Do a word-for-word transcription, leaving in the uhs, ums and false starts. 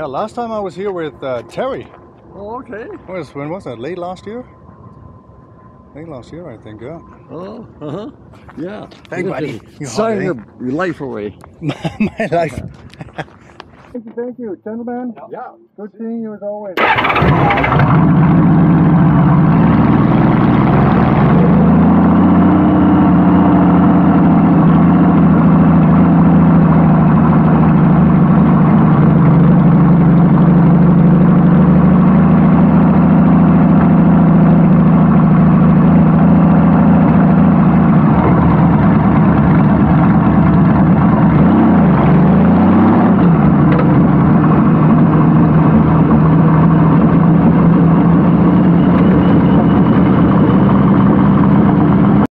Yeah, last time I was here with uh, Terry. Oh, okay. Was, when was that? Late last year? Late last year, I think, yeah. Oh, uh-huh. Yeah. Thanks, buddy. You're signing your, your life away. my, my life. Thank you, thank you, gentlemen. Yeah. Good seeing you as always.